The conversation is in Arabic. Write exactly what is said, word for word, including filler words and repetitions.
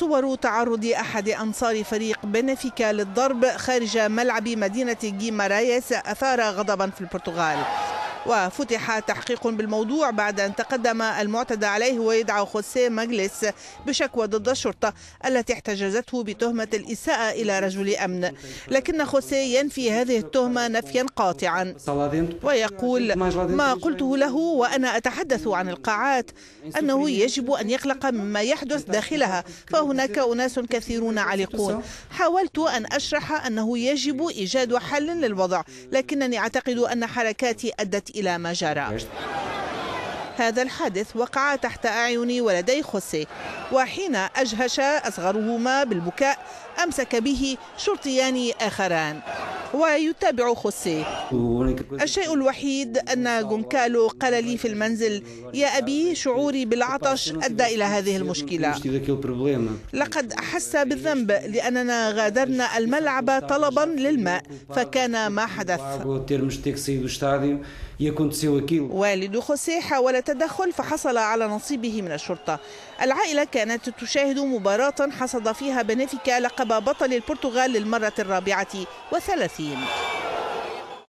صور تعرض أحد أنصار فريق بنفيكا للضرب خارج ملعب مدينة غيمارايس أثار غضبا في البرتغال، وفتح تحقيق بالموضوع بعد أن تقدم المعتدى عليه ويدعى خوسيه ماغاليش بشكوى ضد الشرطة التي احتجزته بتهمة الإساءة إلى رجل أمن، لكن خوسيه ينفي هذه التهمة نفيا قاطعا ويقول: ما قلته له وأنا أتحدث عن القاعات أنه يجب أن يقلق مما يحدث داخلها، فهناك أناس كثيرون عالقون. حاولت أن أشرح أنه يجب إيجاد حل للوضع، لكنني أعتقد أن حركاتي أدت إلى ما جرى. هذا الحادث وقع تحت أعيني ولدي خوسيه، وحين أجهش أصغرهما بالبكاء أمسك به شرطيان آخران ويتابع خوسيه. الشيء الوحيد أن جونكالو قال لي في المنزل: يا أبي، شعوري بالعطش أدى إلى هذه المشكلة. لقد أحس بالذنب لأننا غادرنا الملعب طلبا للماء، فكان ما حدث. والد خوسيه حاول التدخل فحصل على نصيبه من الشرطة. العائلة كانت تشاهد مباراة حصد فيها بنفيكا لقب بطل البرتغال للمرة الرابعة وثلاثين.